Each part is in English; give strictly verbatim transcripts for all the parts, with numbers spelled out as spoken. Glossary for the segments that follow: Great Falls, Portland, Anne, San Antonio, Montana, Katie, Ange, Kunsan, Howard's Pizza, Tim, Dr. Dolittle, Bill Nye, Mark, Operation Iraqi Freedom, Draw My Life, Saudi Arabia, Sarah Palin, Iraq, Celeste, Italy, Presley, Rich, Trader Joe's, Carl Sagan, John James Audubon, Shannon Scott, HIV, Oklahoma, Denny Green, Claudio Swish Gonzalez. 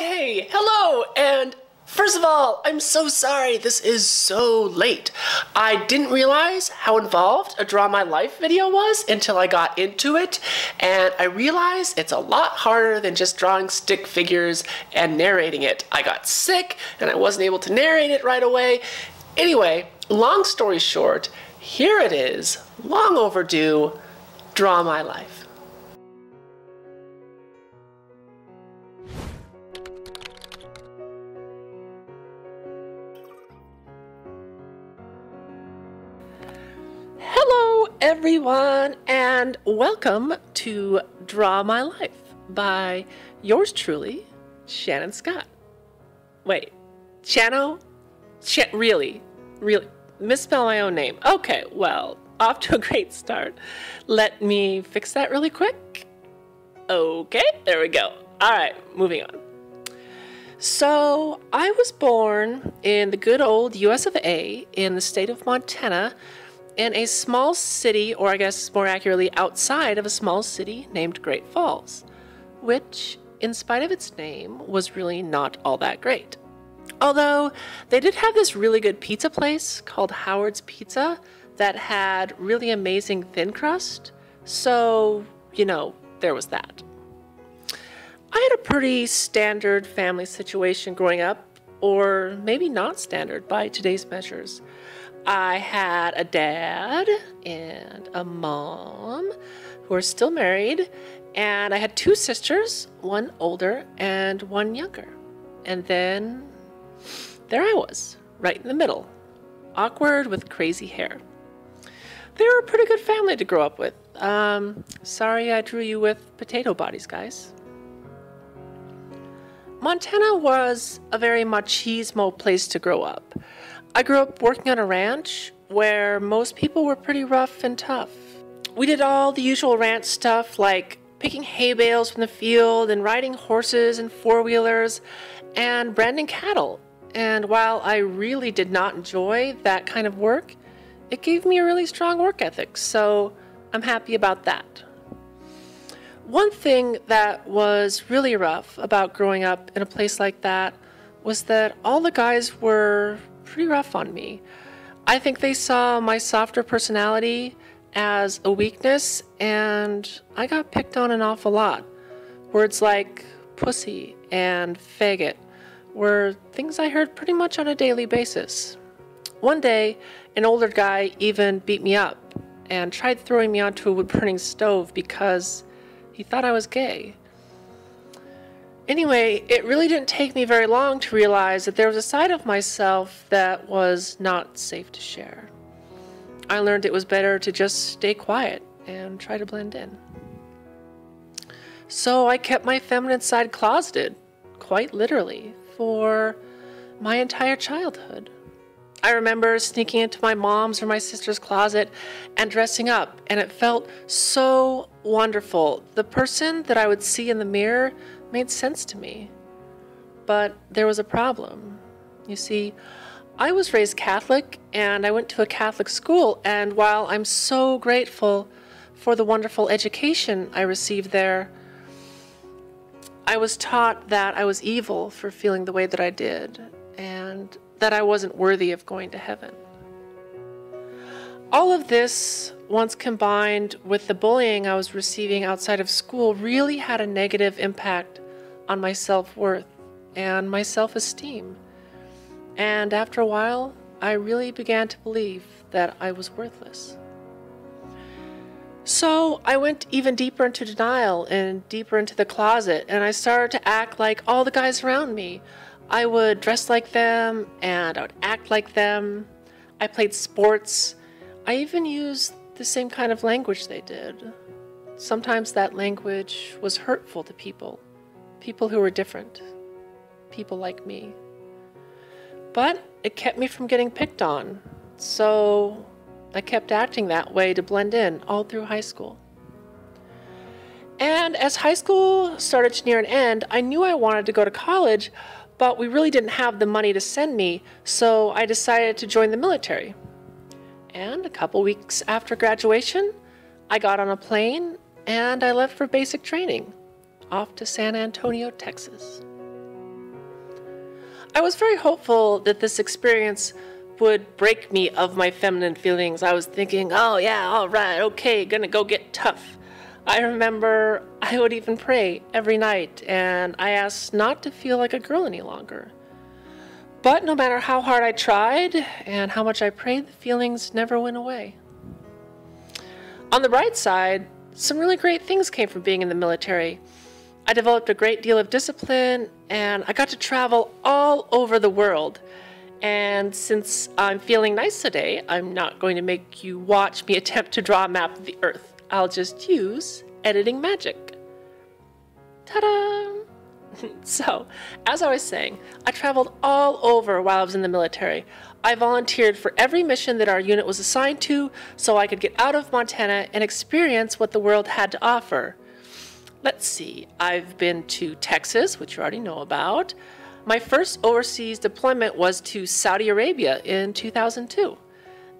Okay, hello, and first of all, I'm so sorry this is so late. I didn't realize how involved a Draw My Life video was until I got into it, and I realized it's a lot harder than just drawing stick figures and narrating it. I got sick, and I wasn't able to narrate it right away. Anyway, long story short, here it is, long overdue, Draw My Life. Everyone, and welcome to Draw My Life by yours truly, Shannon Scott. Wait, Chano? Ch really? Really? Misspell my own name. Okay, well, off to a great start. Let me fix that really quick. Okay, there we go. All right, moving on. So, I was born in the good old U S of A in the state of Montana, in a small city, or I guess more accurately, outside of a small city named Great Falls, which, in spite of its name, was really not all that great. Although, they did have this really good pizza place called Howard's Pizza that had really amazing thin crust, so, you know, there was that. I had a pretty standard family situation growing up, or maybe not standard by today's measures. I had a dad and a mom who are still married, and I had two sisters, one older and one younger. And then there I was, right in the middle, awkward with crazy hair. They were a pretty good family to grow up with. Um, sorry I drew you with potato bodies, guys. Montana was a very machismo place to grow up. I grew up working on a ranch where most people were pretty rough and tough. We did all the usual ranch stuff like picking hay bales from the field and riding horses and four-wheelers and branding cattle. And while I really did not enjoy that kind of work, it gave me a really strong work ethic, so I'm happy about that. One thing that was really rough about growing up in a place like that was that all the guys were pretty rough on me. I think they saw my softer personality as a weakness, and I got picked on an awful lot. Words like pussy and faggot were things I heard pretty much on a daily basis. One day, an older guy even beat me up and tried throwing me onto a wood-burning stove because he thought I was gay. Anyway, it really didn't take me very long to realize that there was a side of myself that was not safe to share. I learned it was better to just stay quiet and try to blend in. So I kept my feminine side closeted, quite literally, for my entire childhood. I remember sneaking into my mom's or my sister's closet and dressing up, and it felt so wonderful. The person that I would see in the mirror made sense to me. But there was a problem. You see, I was raised Catholic, and I went to a Catholic school, and while I'm so grateful for the wonderful education I received there, I was taught that I was evil for feeling the way that I did, and that I wasn't worthy of going to heaven. All of this, once combined with the bullying I was receiving outside of school, really had a negative impact on my self-worth and my self-esteem. And after a while, I really began to believe that I was worthless. So I went even deeper into denial and deeper into the closet, and I started to act like all the guys around me. I would dress like them, and I would act like them. I played sports. I even used the same kind of language they did. Sometimes that language was hurtful to people, people who were different, people like me. But it kept me from getting picked on, so I kept acting that way to blend in all through high school. And as high school started to near an end, I knew I wanted to go to college, but we really didn't have the money to send me, so I decided to join the military. And a couple weeks after graduation, I got on a plane and I left for basic training, off to San Antonio, Texas. I was very hopeful that this experience would break me of my feminine feelings. I was thinking, oh yeah, all right, okay, gonna go get tough. I remember I would even pray every night, and I asked not to feel like a girl any longer. But no matter how hard I tried and how much I prayed, the feelings never went away. On the bright side, some really great things came from being in the military. I developed a great deal of discipline, and I got to travel all over the world. And since I'm feeling nice today, I'm not going to make you watch me attempt to draw a map of the Earth. I'll just use editing magic. Ta-da! So, as I was saying, I traveled all over while I was in the military. I volunteered for every mission that our unit was assigned to so I could get out of Montana and experience what the world had to offer. Let's see, I've been to Texas, which you already know about. My first overseas deployment was to Saudi Arabia in two thousand two.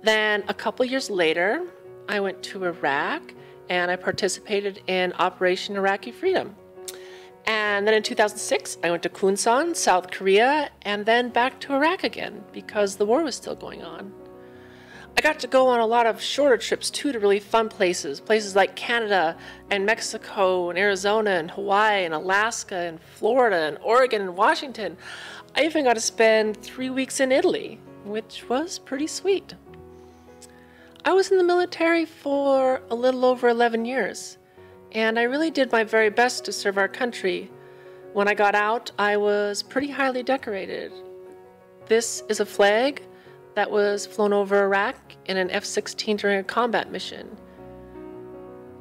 Then, a couple years later, I went to Iraq and I participated in Operation Iraqi Freedom. And then in two thousand six, I went to Kunsan, South Korea, and then back to Iraq again because the war was still going on. I got to go on a lot of shorter trips too to really fun places, places like Canada and Mexico and Arizona and Hawaii and Alaska and Florida and Oregon and Washington. I even got to spend three weeks in Italy, which was pretty sweet. I was in the military for a little over eleven years. And I really did my very best to serve our country. When I got out, I was pretty highly decorated. This is a flag that was flown over Iraq in an F sixteen during a combat mission.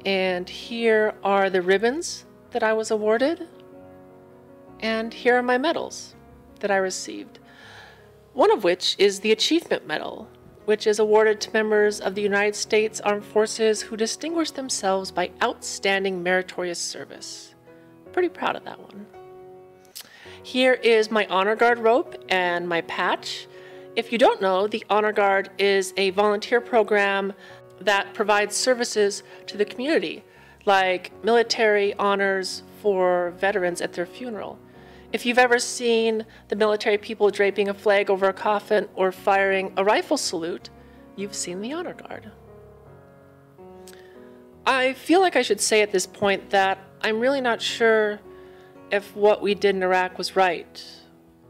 And here are the ribbons that I was awarded. And here are my medals that I received. One of which is the Achievement Medal, which is awarded to members of the United States Armed Forces who distinguish themselves by outstanding meritorious service. Pretty proud of that one. Here is my Honor Guard rope and my patch. If you don't know, the Honor Guard is a volunteer program that provides services to the community, like military honors for veterans at their funeral. If you've ever seen the military people draping a flag over a coffin or firing a rifle salute, you've seen the Honor Guard. I feel like I should say at this point that I'm really not sure if what we did in Iraq was right,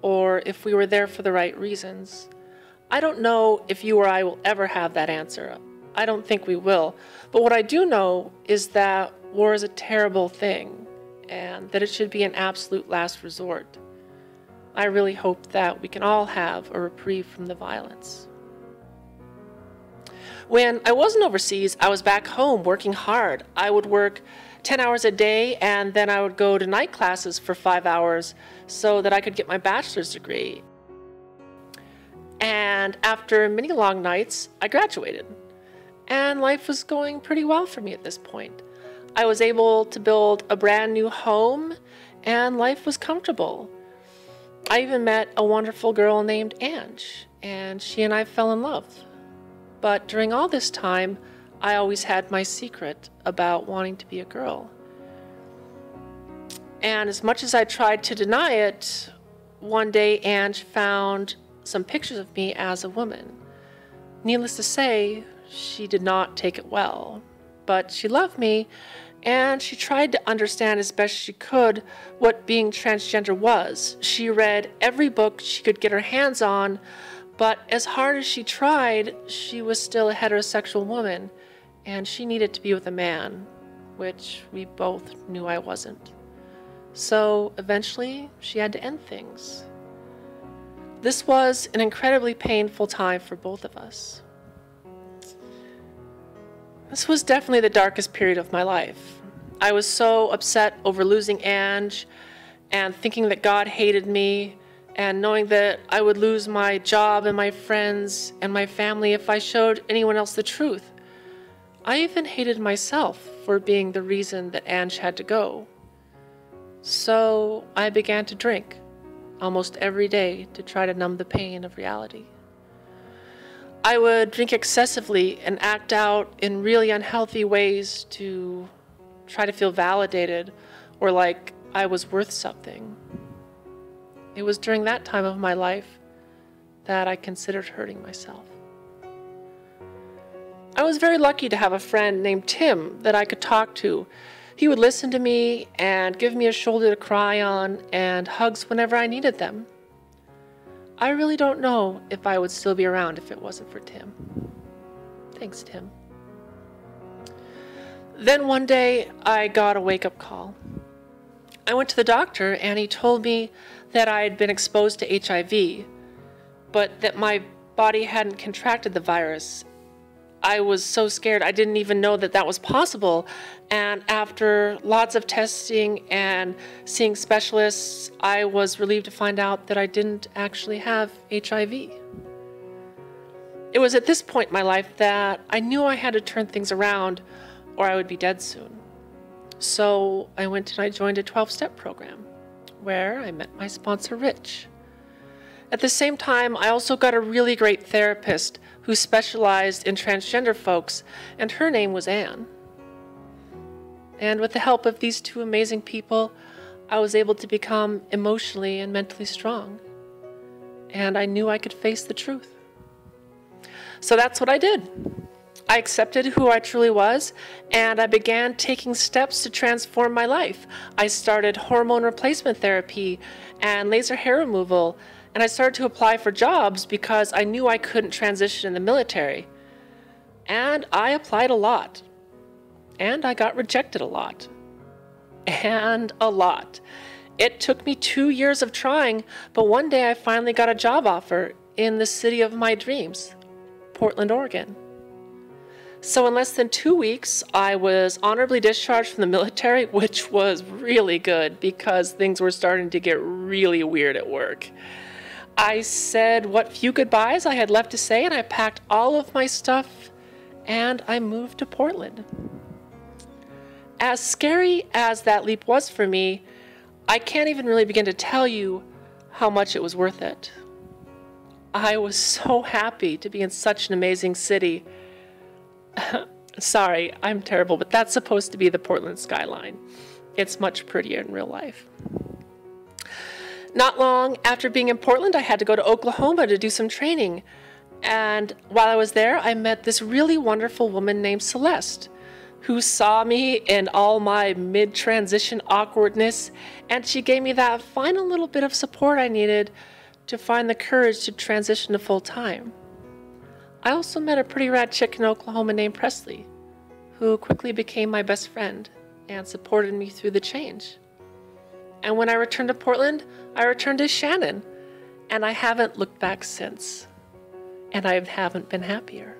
or if we were there for the right reasons. I don't know if you or I will ever have that answer. I don't think we will. But what I do know is that war is a terrible thing, and that it should be an absolute last resort. I really hope that we can all have a reprieve from the violence. When I wasn't overseas, I was back home working hard. I would work ten hours a day, and then I would go to night classes for five hours so that I could get my bachelor's degree. And after many long nights, I graduated. And life was going pretty well for me at this point. I was able to build a brand new home, and life was comfortable. I even met a wonderful girl named Ange, and she and I fell in love. But during all this time, I always had my secret about wanting to be a girl. And as much as I tried to deny it, one day Ange found some pictures of me as a woman. Needless to say, she did not take it well. But she loved me, and she tried to understand as best she could what being transgender was. She read every book she could get her hands on, but as hard as she tried, she was still a heterosexual woman, and she needed to be with a man, which we both knew I wasn't. So eventually, she had to end things. This was an incredibly painful time for both of us. This was definitely the darkest period of my life. I was so upset over losing Ange and thinking that God hated me and knowing that I would lose my job and my friends and my family if I showed anyone else the truth. I even hated myself for being the reason that Ange had to go. So I began to drink almost every day to try to numb the pain of reality. I would drink excessively and act out in really unhealthy ways to try to feel validated or like I was worth something. It was during that time of my life that I considered hurting myself. I was very lucky to have a friend named Tim that I could talk to. He would listen to me and give me a shoulder to cry on and hugs whenever I needed them. I really don't know if I would still be around if it wasn't for Tim. Thanks, Tim. Then one day, I got a wake-up call. I went to the doctor and he told me that I had been exposed to H I V, but that my body hadn't contracted the virus. I was so scared I didn't even know that that was possible, and after lots of testing and seeing specialists, I was relieved to find out that I didn't actually have H I V. It was at this point in my life that I knew I had to turn things around or I would be dead soon. So I went and I joined a twelve-step program where I met my sponsor, Rich. At the same time, I also got a really great therapist who specialized in transgender folks, and her name was Anne. And with the help of these two amazing people, I was able to become emotionally and mentally strong. And I knew I could face the truth. So that's what I did. I accepted who I truly was, and I began taking steps to transform my life. I started hormone replacement therapy and laser hair removal, and I started to apply for jobs because I knew I couldn't transition in the military. And I applied a lot. And I got rejected a lot. And a lot. It took me two years of trying, but one day I finally got a job offer in the city of my dreams, Portland, Oregon. So in less than two weeks, I was honorably discharged from the military, which was really good because things were starting to get really weird at work. I said what few goodbyes I had left to say, and I packed all of my stuff, and I moved to Portland. As scary as that leap was for me, I can't even really begin to tell you how much it was worth it. I was so happy to be in such an amazing city. Sorry, I'm terrible, but that's supposed to be the Portland skyline. It's much prettier in real life. Not long after being in Portland, I had to go to Oklahoma to do some training. And while I was there, I met this really wonderful woman named Celeste, who saw me in all my mid-transition awkwardness, and she gave me that final little bit of support I needed to find the courage to transition to full-time. I also met a pretty rad chick in Oklahoma named Presley, who quickly became my best friend and supported me through the change. And when I returned to Portland, I returned as Shannon, and I haven't looked back since, and I haven't been happier.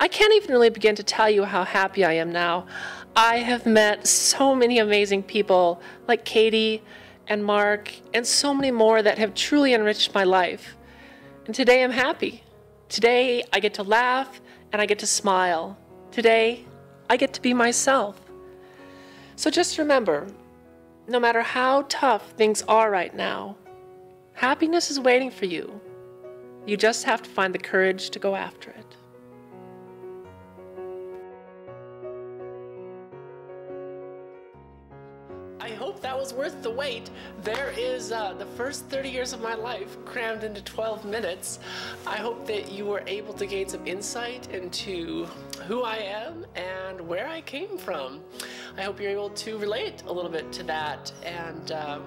I can't even really begin to tell you how happy I am now. I have met so many amazing people like Katie and Mark and so many more that have truly enriched my life. And today I'm happy. Today I get to laugh and I get to smile. Today I get to be myself. So just remember, no matter how tough things are right now, happiness is waiting for you. You just have to find the courage to go after it. I hope that was worth the wait. There is uh, the first thirty years of my life crammed into twelve minutes. I hope that you were able to gain some insight into who I am and where I came from. I hope you're able to relate a little bit to that, and um,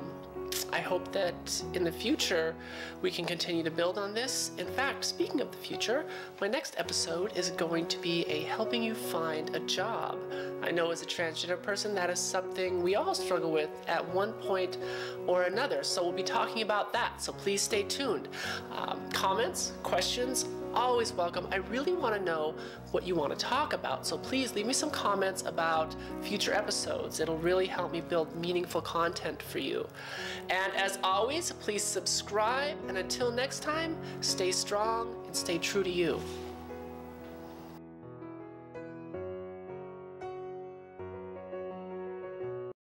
I hope that in the future we can continue to build on this. In fact, speaking of the future, my next episode is going to be a helping you find a job. I know as a transgender person that is something we all struggle with at one point or another, so we'll be talking about that, so please stay tuned. Um, comments, questions, always welcome. I really want to know what you want to talk about, so please leave me some comments about future episodes. It'll really help me build meaningful content for you. And as always, please subscribe, and until next time, stay strong and stay true to you.